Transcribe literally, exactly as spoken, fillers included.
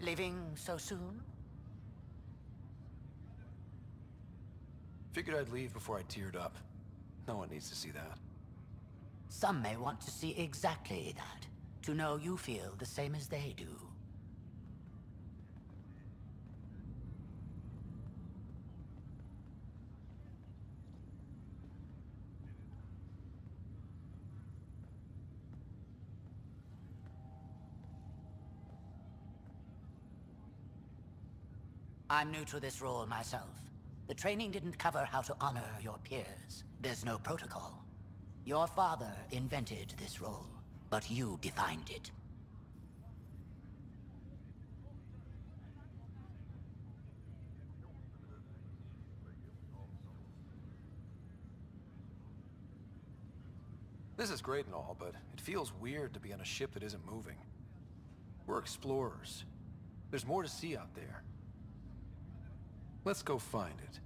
Leaving so soon? Figured I'd leave before I teared up. No one needs to see that. Some may want to see exactly that. To know you feel the same as they do. I'm new to this role myself. The training didn't cover how to honor your peers. There's no protocol. Your father invented this role, but you defined it. This is great and all, but it feels weird to be on a ship that isn't moving. We're explorers. There's more to see out there. Let's go find it.